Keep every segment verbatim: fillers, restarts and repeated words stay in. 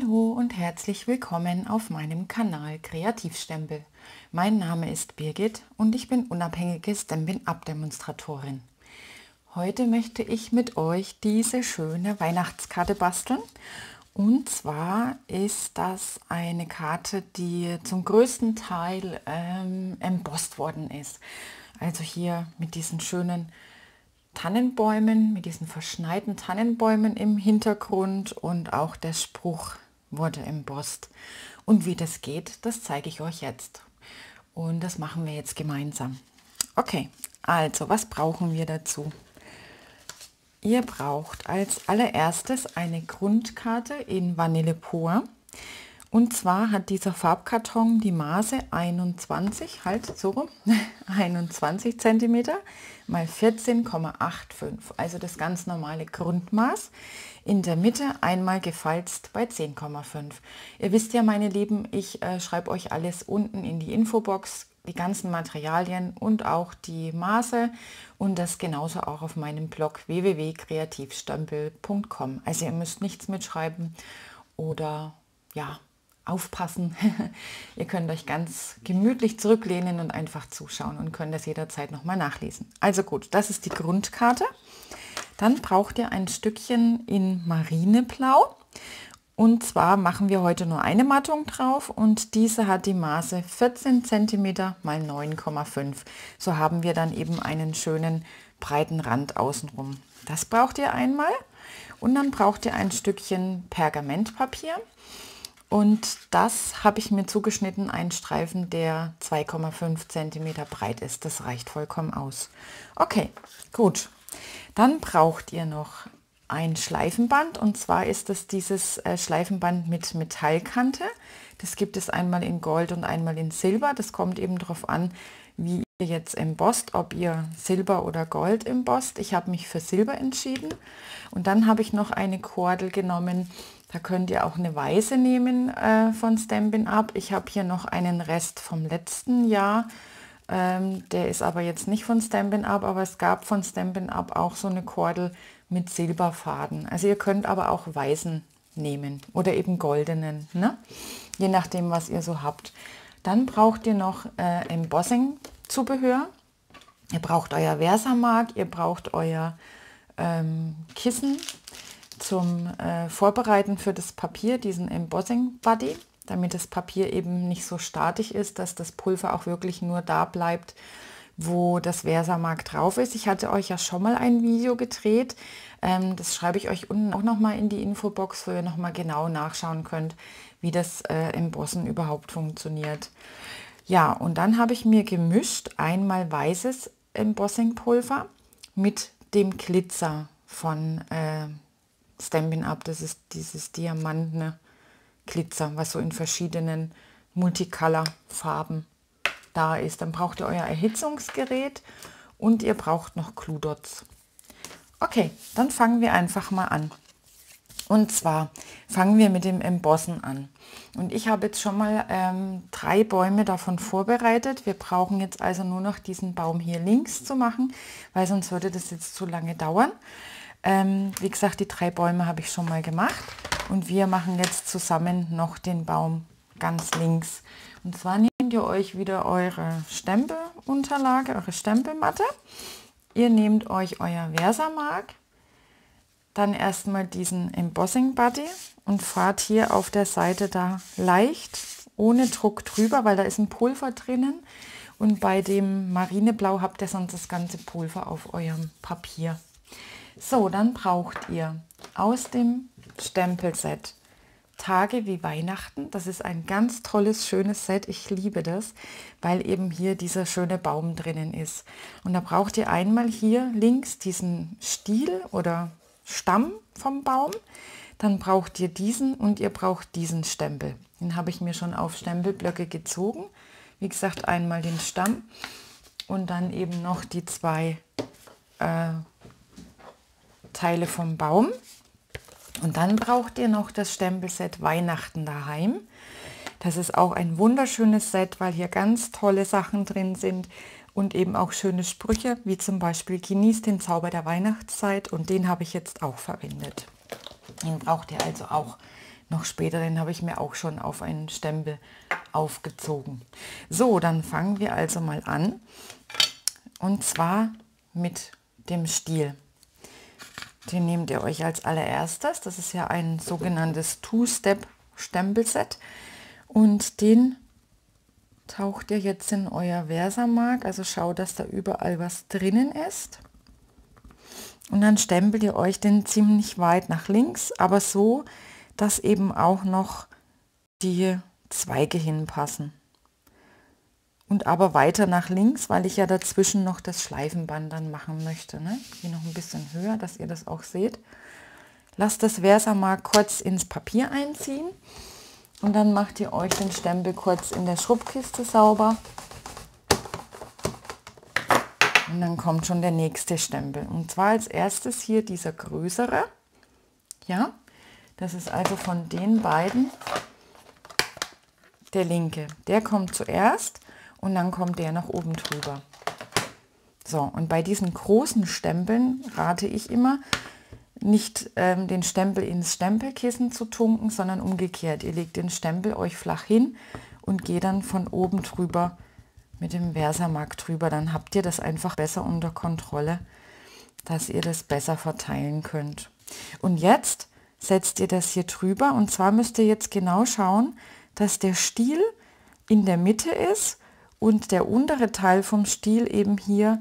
Hallo und herzlich willkommen auf meinem Kanal Kreativstempel. Mein Name ist Birgit und ich bin unabhängige Stampin' Up Demonstratorin. Heute möchte ich mit euch diese schöne Weihnachtskarte basteln. Und zwar ist das eine Karte, die zum größten Teil ähm, embossed worden ist. Also hier mit diesen schönen Tannenbäumen, mit diesen verschneiten Tannenbäumen im Hintergrund, und auch der Spruch wurde embossed. Und wie das geht, das zeige ich euch jetzt. Und das machen wir jetzt gemeinsam. Okay, also was brauchen wir dazu? Ihr braucht als allererstes eine Grundkarte in Vanille Pur. Und zwar hat dieser Farbkarton die Maße einundzwanzig, halt so rum, einundzwanzig Zentimeter mal vierzehn Komma fünfundachtzig. Also das ganz normale Grundmaß. In der Mitte einmal gefalzt bei zehn Komma fünf. Ihr wisst ja, meine Lieben, ich äh, schreibe euch alles unten in die Infobox, die ganzen Materialien und auch die Maße, und das genauso auch auf meinem Blog w w w punkt kreativstempel punkt com. Also ihr müsst nichts mitschreiben oder ja, aufpassen. Ihr könnt euch ganz gemütlich zurücklehnen und einfach zuschauen und könnt das jederzeit nochmal nachlesen. Also gut, das ist die Grundkarte. Dann braucht ihr ein Stückchen in Marineblau. Und zwar machen wir heute nur eine Mattung drauf, und diese hat die Maße vierzehn Zentimeter mal neun Komma fünf. So haben wir dann eben einen schönen breiten Rand außenrum. Das braucht ihr einmal, und dann braucht ihr ein Stückchen Pergamentpapier. Und das habe ich mir zugeschnitten, einen Streifen, der zwei Komma fünf Zentimeter breit ist. Das reicht vollkommen aus. Okay, gut. Dann braucht ihr noch ein Schleifenband, und zwar ist es dieses äh, Schleifenband mit Metallkante. Das gibt es einmal in Gold und einmal in Silber. Das kommt eben darauf an, wie ihr jetzt embossed, ob ihr Silber oder Gold embossed. Ich habe mich für Silber entschieden, und dann habe ich noch eine Kordel genommen. Da könnt ihr auch eine weiße nehmen äh, von Stampin' Up. Ich habe hier noch einen Rest vom letzten Jahr. Ähm, der ist aber jetzt nicht von Stampin' Up, aber es gab von Stampin' Up auch so eine Kordel mit Silberfaden. Also ihr könnt aber auch weißen nehmen oder eben goldenen, ne? Je nachdem, was ihr so habt. Dann braucht ihr noch äh, Embossing-Zubehör. Ihr braucht euer Versamark, ihr braucht euer ähm, Kissen zum äh, Vorbereiten für das Papier, diesen Embossing Buddy, damit das Papier eben nicht so statisch ist, dass das Pulver auch wirklich nur da bleibt, wo das Versamark drauf ist. Ich hatte euch ja schon mal ein Video gedreht, ähm, das schreibe ich euch unten auch nochmal in die Infobox, wo ihr nochmal genau nachschauen könnt, wie das äh, Embossen überhaupt funktioniert. Ja, und dann habe ich mir gemischt einmal weißes Embossing-Pulver mit dem Glitzer von äh, Stampin' Up. Das ist dieses diamantene Glitzer, was so in verschiedenen Multicolor-Farben da ist. Dann braucht ihr euer Erhitzungsgerät, und ihr braucht noch Glue Dots. Okay, dann fangen wir einfach mal an. Und zwar fangen wir mit dem Embossen an. Und ich habe jetzt schon mal ähm, drei Bäume davon vorbereitet. Wir brauchen jetzt also nur noch diesen Baum hier links zu machen, weil sonst würde das jetzt zu lange dauern. Ähm, wie gesagt, die drei Bäume habe ich schon mal gemacht, und wir machen jetzt zusammen noch den Baum ganz links. Und zwar nehmt ihr euch wieder eure Stempelunterlage, eure Stempelmatte. Ihr nehmt euch euer Versamark, dann erstmal diesen Embossing Buddy und fahrt hier auf der Seite da leicht, ohne Druck drüber, weil da ist ein Pulver drinnen, und bei dem Marineblau habt ihr sonst das ganze Pulver auf eurem Papier. So, dann braucht ihr aus dem Stempelset Tage wie Weihnachten. Das ist ein ganz tolles, schönes Set. Ich liebe das, weil eben hier dieser schöne Baum drinnen ist. Und da braucht ihr einmal hier links diesen Stiel oder Stamm vom Baum. Dann braucht ihr diesen, und ihr braucht diesen Stempel. Den habe ich mir schon auf Stempelblöcke gezogen. Wie gesagt, einmal den Stamm und dann eben noch die zwei äh, Teile vom Baum, und dann braucht ihr noch das Stempelset Weihnachten daheim. Das ist auch ein wunderschönes Set, weil hier ganz tolle Sachen drin sind und eben auch schöne Sprüche, wie zum Beispiel genießt den Zauber der Weihnachtszeit, und den habe ich jetzt auch verwendet. Den braucht ihr also auch noch später, den habe ich mir auch schon auf einen Stempel aufgezogen. So, dann fangen wir also mal an, und zwar mit dem Stiel. Den nehmt ihr euch als allererstes, das ist ja ein sogenanntes Two-Step-Stempelset, und den taucht ihr jetzt in euer Versamark, also schaut, dass da überall was drinnen ist. Und dann stempelt ihr euch den ziemlich weit nach links, aber so, dass eben auch noch die Zweige hinpassen. Und aber weiter nach links, weil ich ja dazwischen noch das Schleifenband dann machen möchte. Ne? Hier noch ein bisschen höher, dass ihr das auch seht. Lasst das Versamark kurz ins Papier einziehen. Und dann macht ihr euch den Stempel kurz in der Schrubbkiste sauber. Und dann kommt schon der nächste Stempel. Und zwar als erstes hier dieser größere. Ja, das ist also von den beiden der linke. Der kommt zuerst und dann kommt der nach oben drüber. So, und bei diesen großen Stempeln rate ich immer, nicht ähm, den Stempel ins Stempelkissen zu tunken, sondern umgekehrt. Ihr legt den Stempel euch flach hin und geht dann von oben drüber mit dem Versamark drüber. Dann habt ihr das einfach besser unter Kontrolle, dass ihr das besser verteilen könnt. Und jetzt setzt ihr das hier drüber, und zwar müsst ihr jetzt genau schauen, dass der Stiel in der Mitte ist und der untere Teil vom Stiel eben hier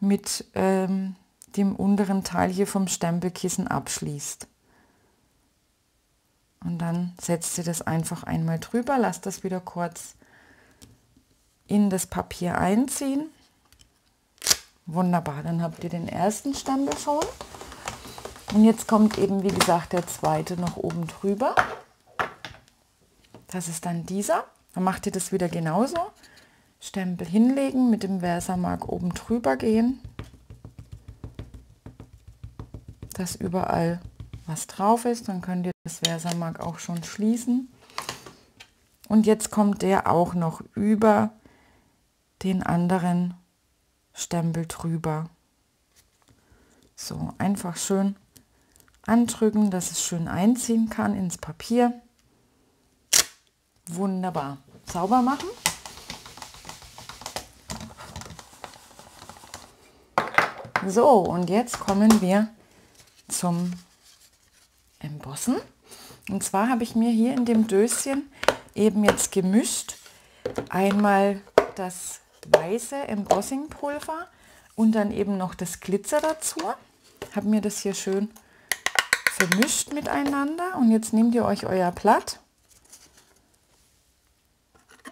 mit ähm, dem unteren Teil hier vom Stempelkissen abschließt. Und dann setzt ihr das einfach einmal drüber, lasst das wieder kurz in das Papier einziehen. Wunderbar, dann habt ihr den ersten Stempel schon. Und jetzt kommt eben, wie gesagt, der zweite noch oben drüber. Das ist dann dieser. Dann macht ihr das wieder genauso. Stempel hinlegen, mit dem Versamark oben drüber gehen, dass überall was drauf ist. Dann könnt ihr das Versamark auch schon schließen. Und jetzt kommt der auch noch über den anderen Stempel drüber. So, einfach schön andrücken, dass es schön einziehen kann ins Papier. Wunderbar. Sauber machen. So, und jetzt kommen wir zum Embossen. Und zwar habe ich mir hier in dem Döschen eben jetzt gemischt einmal das weiße Embossing-Pulver und dann eben noch das Glitzer dazu. Habe mir das hier schön vermischt miteinander, und jetzt nehmt ihr euch euer Blatt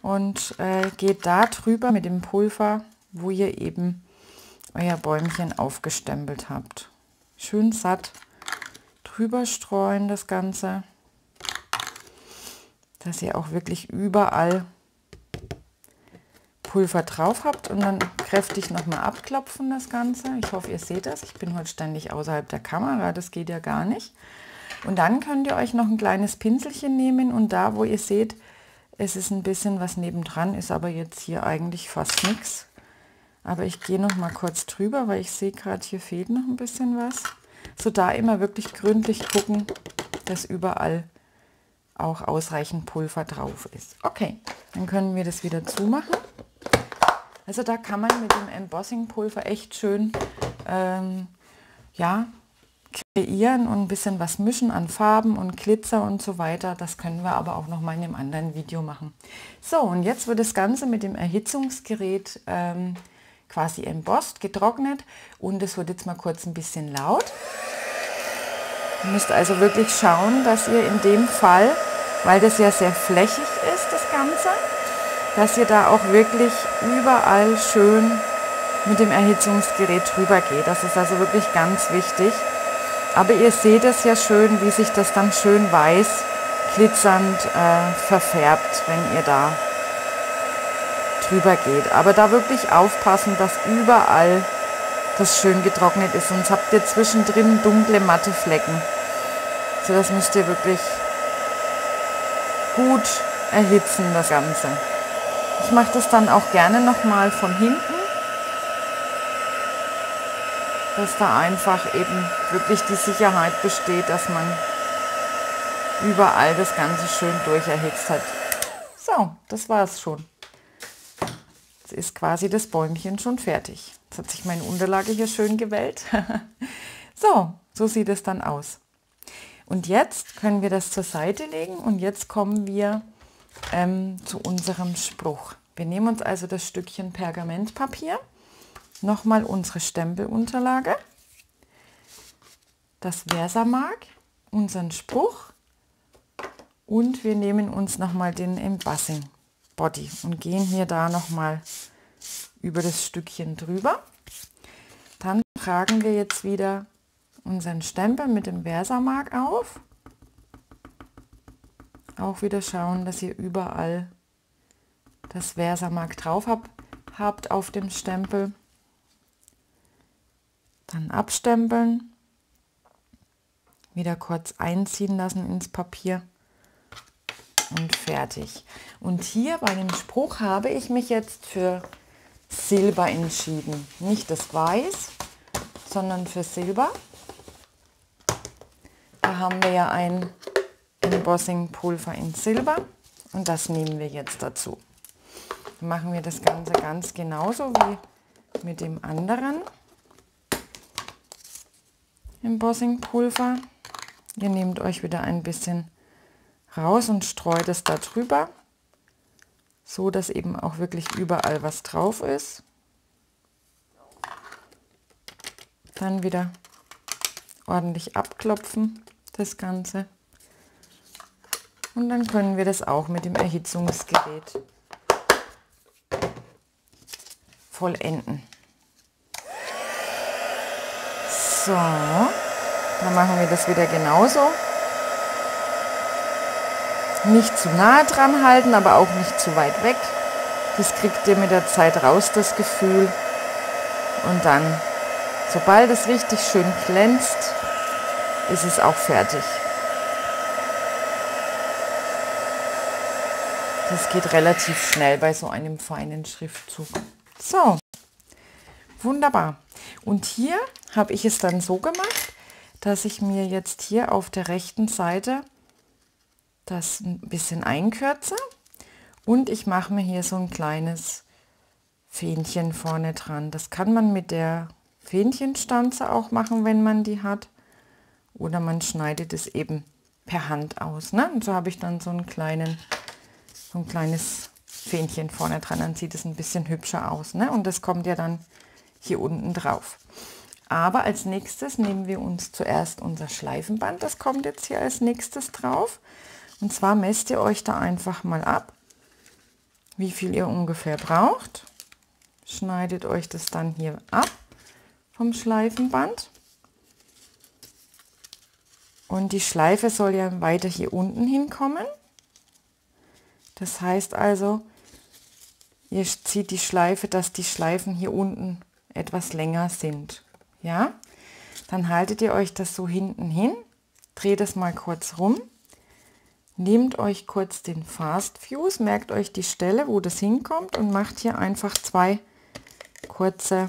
und äh, geht da drüber mit dem Pulver, wo ihr eben euer Bäumchen aufgestempelt habt. Schön satt drüber streuen das Ganze, dass ihr auch wirklich überall Pulver drauf habt, und dann kräftig nochmal abklopfen das Ganze. Ich hoffe, ihr seht das. Ich bin heute ständig außerhalb der Kamera, das geht ja gar nicht. Und dann könnt ihr euch noch ein kleines Pinselchen nehmen und da, wo ihr seht, es ist ein bisschen was nebendran, ist aber jetzt hier eigentlich fast nichts. Aber ich gehe noch mal kurz drüber, weil ich sehe gerade, hier fehlt noch ein bisschen was. So, da immer wirklich gründlich gucken, dass überall auch ausreichend Pulver drauf ist. Okay, dann können wir das wieder zumachen. Also da kann man mit dem Embossing-Pulver echt schön ähm, ja, kreieren und ein bisschen was mischen an Farben und Glitzer und so weiter. Das können wir aber auch noch mal in einem anderen Video machen. So, und jetzt wird das Ganze mit dem Erhitzungsgerät ähm, quasi embossed, getrocknet, und es wird jetzt mal kurz ein bisschen laut. Ihr müsst also wirklich schauen, dass ihr in dem Fall, weil das ja sehr flächig ist, das Ganze, dass ihr da auch wirklich überall schön mit dem Erhitzungsgerät drüber geht. Das ist also wirklich ganz wichtig. Aber ihr seht es ja schön, wie sich das dann schön weiß, glitzernd äh, verfärbt, wenn ihr da drüber geht. Aber da wirklich aufpassen, dass überall das schön getrocknet ist, sonst habt ihr zwischendrin dunkle, matte Flecken. So, das müsst ihr wirklich gut erhitzen, das Ganze. Ich mache das dann auch gerne nochmal von hinten, dass da einfach eben wirklich die Sicherheit besteht, dass man überall das Ganze schön durcherhitzt hat. So, das war es schon. Jetzt ist quasi das Bäumchen schon fertig. Jetzt hat sich meine Unterlage hier schön gewellt. So, so sieht es dann aus. Und jetzt können wir das zur Seite legen und jetzt kommen wir ähm, zu unserem Spruch. Wir nehmen uns also das Stückchen Pergamentpapier, nochmal unsere Stempelunterlage, das Versamark, unseren Spruch und wir nehmen uns nochmal den Embossing Buddy und gehen hier da nochmal über das Stückchen drüber. Dann tragen wir jetzt wieder unseren Stempel mit dem Versamark auf. Auch wieder schauen, dass ihr überall das Versamark drauf habt auf dem Stempel. Dann abstempeln. Wieder kurz einziehen lassen ins Papier. Und fertig. Und hier bei dem Spruch habe ich mich jetzt für Silber entschieden. Nicht das Weiß, sondern für Silber. Haben wir ja ein Embossing-Pulver in Silber und das nehmen wir jetzt dazu. Dann machen wir das Ganze ganz genauso wie mit dem anderen Embossing-Pulver. Ihr nehmt euch wieder ein bisschen raus und streut es da drüber, so dass eben auch wirklich überall was drauf ist. Dann wieder ordentlich abklopfen das Ganze und dann können wir das auch mit dem Erhitzungsgerät vollenden. So, dann machen wir das wieder genauso. Nicht zu nah dran halten, aber auch nicht zu weit weg. Das kriegt ihr mit der Zeit raus, das Gefühl. Und dann, sobald es richtig schön glänzt, ist es auch fertig. Das geht relativ schnell bei so einem feinen Schriftzug. So, wunderbar. Und hier habe ich es dann so gemacht, dass ich mir jetzt hier auf der rechten Seite das ein bisschen einkürze und ich mache mir hier so ein kleines Fähnchen vorne dran. Das kann man mit der Fähnchenstanze auch machen, wenn man die hat. Oder man schneidet es eben per Hand aus. Ne? Und so habe ich dann so einen kleinen, so ein kleines Fähnchen vorne dran. Dann sieht es ein bisschen hübscher aus. Ne? Und das kommt ja dann hier unten drauf. Aber als nächstes nehmen wir uns zuerst unser Schleifenband. Das kommt jetzt hier als nächstes drauf. Und zwar messt ihr euch da einfach mal ab, wie viel ihr ungefähr braucht. Schneidet euch das dann hier ab vom Schleifenband. Und die Schleife soll ja weiter hier unten hinkommen. Das heißt also, ihr zieht die Schleife, dass die Schleifen hier unten etwas länger sind. Ja? Dann haltet ihr euch das so hinten hin, dreht es mal kurz rum, nehmt euch kurz den Fast Fuse, merkt euch die Stelle, wo das hinkommt und macht hier einfach zwei kurze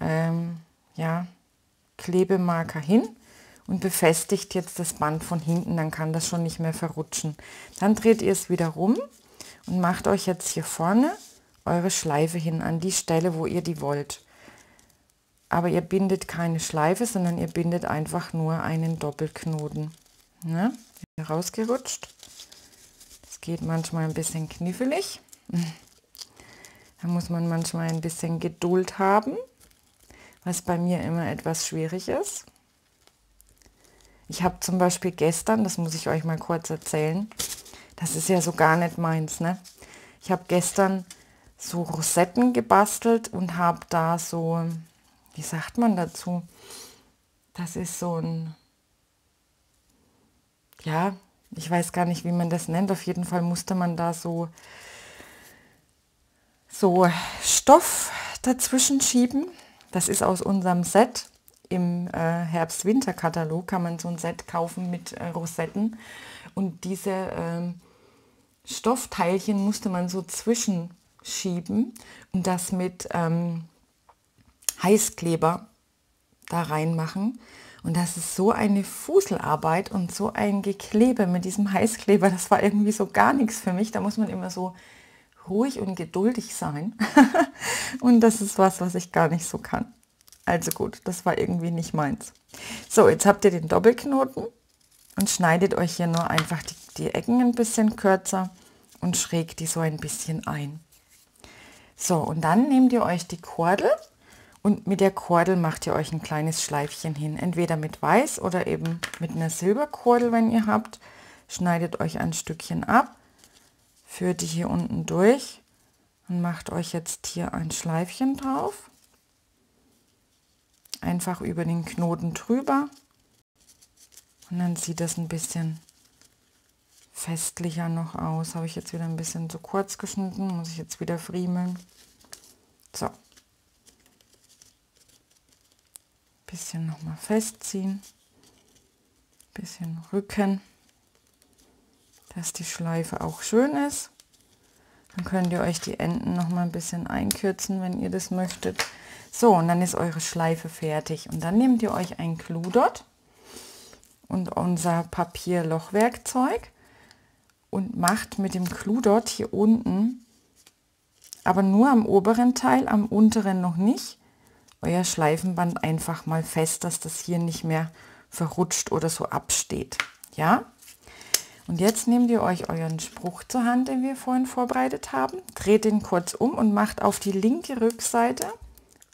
Ähm, ja, Klebemarker hin und befestigt jetzt das Band von hinten, dann kann das schon nicht mehr verrutschen. Dann dreht ihr es wieder rum und macht euch jetzt hier vorne eure Schleife hin, an die Stelle, wo ihr die wollt. Aber ihr bindet keine Schleife, sondern ihr bindet einfach nur einen Doppelknoten. Ne? Rausgerutscht. Das geht manchmal ein bisschen knifflig. Da muss man manchmal ein bisschen Geduld haben, was bei mir immer etwas schwierig ist. Ich habe zum Beispiel gestern, das muss ich euch mal kurz erzählen, das ist ja so gar nicht meins, ne? Ich habe gestern so Rosetten gebastelt und habe da so, wie sagt man dazu? Das ist so ein, ja, ich weiß gar nicht, wie man das nennt. Auf jeden Fall musste man da so, so Stoff dazwischen schieben. Das ist aus unserem Set, im äh, Herbst-Winter-Katalog kann man so ein Set kaufen mit äh, Rosetten. Und diese ähm, Stoffteilchen musste man so zwischenschieben und das mit ähm, Heißkleber da reinmachen. Und das ist so eine Fuselarbeit und so ein Geklebe mit diesem Heißkleber. Das war irgendwie so gar nichts für mich. Da muss man immer so ruhig und geduldig sein. Und das ist was, was ich gar nicht so kann. Also gut, das war irgendwie nicht meins. So, jetzt habt ihr den Doppelknoten und schneidet euch hier nur einfach die, die Ecken ein bisschen kürzer und schrägt die so ein bisschen ein. So, und dann nehmt ihr euch die Kordel. Und mit der Kordel macht ihr euch ein kleines Schleifchen hin. Entweder mit Weiß oder eben mit einer Silberkordel, wenn ihr habt. Schneidet euch ein Stückchen ab, führt die hier unten durch und macht euch jetzt hier ein Schleifchen drauf. Einfach über den Knoten drüber. Und dann sieht das ein bisschen festlicher noch aus. Habe ich jetzt wieder ein bisschen zu kurz geschnitten, muss ich jetzt wieder friemeln. So. Bisschen nochmal festziehen, bisschen rücken, dass die Schleife auch schön ist. Dann könnt ihr euch die Enden noch mal ein bisschen einkürzen, wenn ihr das möchtet. So, und dann ist eure Schleife fertig. Und dann nehmt ihr euch ein Glue Dot und unser Papierlochwerkzeug und macht mit dem Glue Dot hier unten, aber nur am oberen Teil, am unteren noch nicht, euer Schleifenband einfach mal fest, dass das hier nicht mehr verrutscht oder so absteht. Ja? Und jetzt nehmt ihr euch euren Spruch zur Hand, den wir vorhin vorbereitet haben, dreht den kurz um und macht auf die linke Rückseite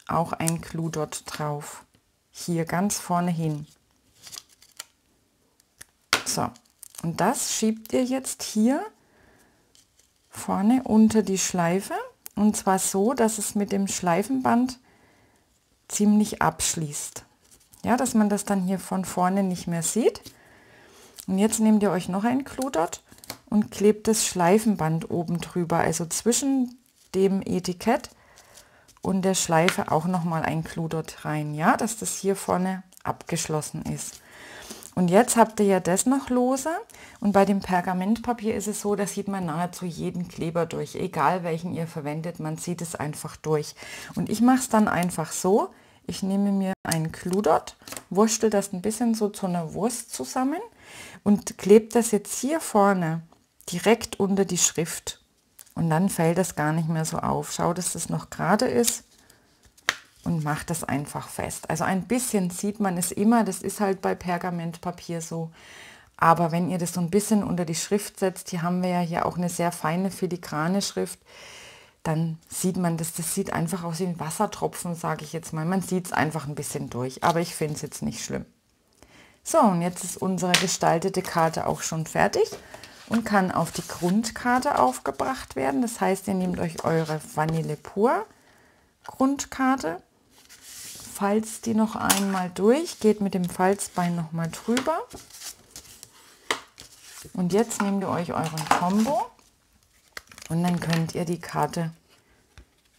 auch ein Glue Dot drauf. Hier ganz vorne hin. So, und das schiebt ihr jetzt hier vorne unter die Schleife und zwar so, dass es mit dem Schleifenband ziemlich abschließt. Ja, dass man das dann hier von vorne nicht mehr sieht. Und jetzt nehmt ihr euch noch ein Glue Dot und klebt das Schleifenband oben drüber, also zwischen dem Etikett und der Schleife auch noch mal ein Glue Dot rein, ja, dass das hier vorne abgeschlossen ist. Und jetzt habt ihr ja das noch lose und bei dem Pergamentpapier ist es so, das sieht man nahezu jeden Kleber durch, egal welchen ihr verwendet, man sieht es einfach durch. Und ich mache es dann einfach so, ich nehme mir einen Glue Dot, wurschtel das ein bisschen so zu einer Wurst zusammen und klebe das jetzt hier vorne direkt unter die Schrift und dann fällt das gar nicht mehr so auf. Schau, dass das noch gerade ist. Und macht das einfach fest. Also ein bisschen sieht man es immer, das ist halt bei Pergamentpapier so. Aber wenn ihr das so ein bisschen unter die Schrift setzt, hier haben wir ja hier auch eine sehr feine filigrane Schrift, dann sieht man das, das sieht einfach aus wie ein Wassertropfen, sage ich jetzt mal. Man sieht es einfach ein bisschen durch, aber ich finde es jetzt nicht schlimm. So, und jetzt ist unsere gestaltete Karte auch schon fertig und kann auf die Grundkarte aufgebracht werden. Das heißt, ihr nehmt euch eure Vanille pur Grundkarte, falzt die noch einmal durch, geht mit dem Falzbein noch mal drüber und jetzt nehmt ihr euch euren Tombo und dann könnt ihr die Karte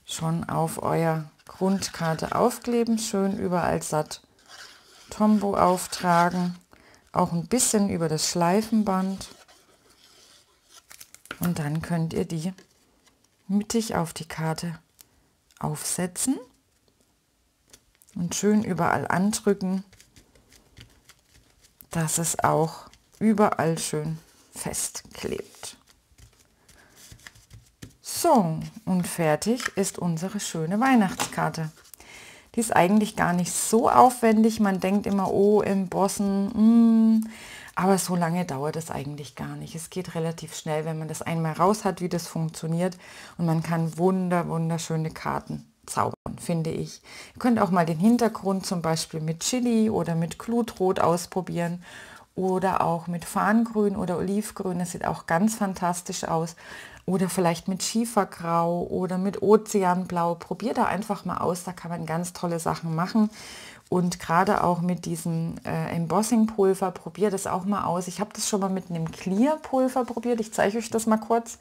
schon auf euer Grundkarte aufkleben, schön überall satt Tombo auftragen, auch ein bisschen über das Schleifenband und dann könnt ihr die mittig auf die Karte aufsetzen und schön überall andrücken, dass es auch überall schön festklebt. So, und fertig ist unsere schöne Weihnachtskarte. Die ist eigentlich gar nicht so aufwendig. Man denkt immer, oh, embossen, mm, aber so lange dauert es eigentlich gar nicht. Es geht relativ schnell, wenn man das einmal raus hat, wie das funktioniert. Und man kann wunder, wunderschöne Karten zaubern, finde ich. Ihr könnt auch mal den Hintergrund zum Beispiel mit Chili oder mit Glutrot ausprobieren. Oder auch mit Farngrün oder Olivgrün. Das sieht auch ganz fantastisch aus. Oder vielleicht mit Schiefergrau oder mit Ozeanblau. Probiert da einfach mal aus, da kann man ganz tolle Sachen machen. Und gerade auch mit diesem äh, Embossing-Pulver, probiert das auch mal aus. Ich habe das schon mal mit einem Clear-Pulver probiert. Ich zeige euch das mal kurz.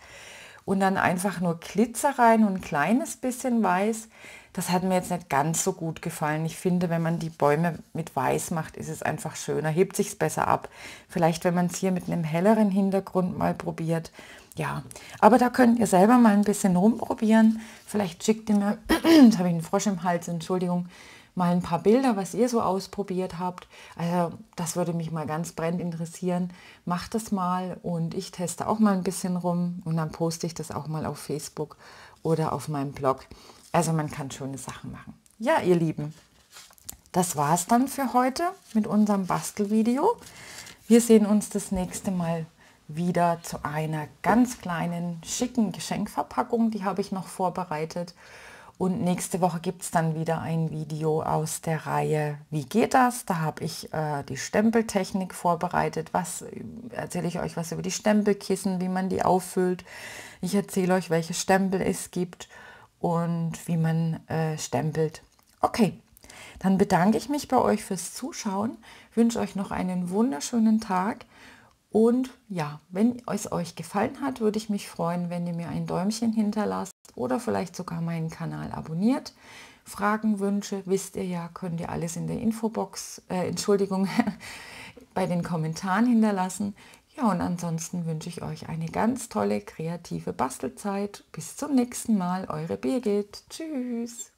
Und dann einfach nur Glitzer rein und ein kleines bisschen Weiß. Das hat mir jetzt nicht ganz so gut gefallen. Ich finde, wenn man die Bäume mit Weiß macht, ist es einfach schöner, hebt sich es besser ab. Vielleicht, wenn man es hier mit einem helleren Hintergrund mal probiert. Ja, aber da könnt ihr selber mal ein bisschen rumprobieren. Vielleicht schickt ihr mir, jetzt habe ich einen Frosch im Hals, Entschuldigung, mal ein paar Bilder, was ihr so ausprobiert habt. Also das würde mich mal ganz brennend interessieren. Macht das mal und ich teste auch mal ein bisschen rum und dann poste ich das auch mal auf Facebook oder auf meinem Blog. Also man kann schöne Sachen machen. Ja, ihr Lieben, das war es dann für heute mit unserem Bastelvideo. Wir sehen uns das nächste Mal wieder zu einer ganz kleinen, schicken Geschenkverpackung. Die habe ich noch vorbereitet. Und nächste Woche gibt es dann wieder ein Video aus der Reihe Wie geht das? Da habe ich äh, die Stempeltechnik vorbereitet. Was erzähle ich euch was über die Stempelkissen, wie man die auffüllt. Ich erzähle euch, welche Stempel es gibt und wie man äh, stempelt. Okay, dann bedanke ich mich bei euch fürs Zuschauen. Wünsche euch noch einen wunderschönen Tag. Und ja, wenn es euch gefallen hat, würde ich mich freuen, wenn ihr mir ein Däumchen hinterlasst oder vielleicht sogar meinen Kanal abonniert. Fragen, Wünsche, wisst ihr ja, könnt ihr alles in der Infobox, äh, Entschuldigung, bei den Kommentaren hinterlassen. Ja, und ansonsten wünsche ich euch eine ganz tolle, kreative Bastelzeit. Bis zum nächsten Mal, eure Birgit. Tschüss.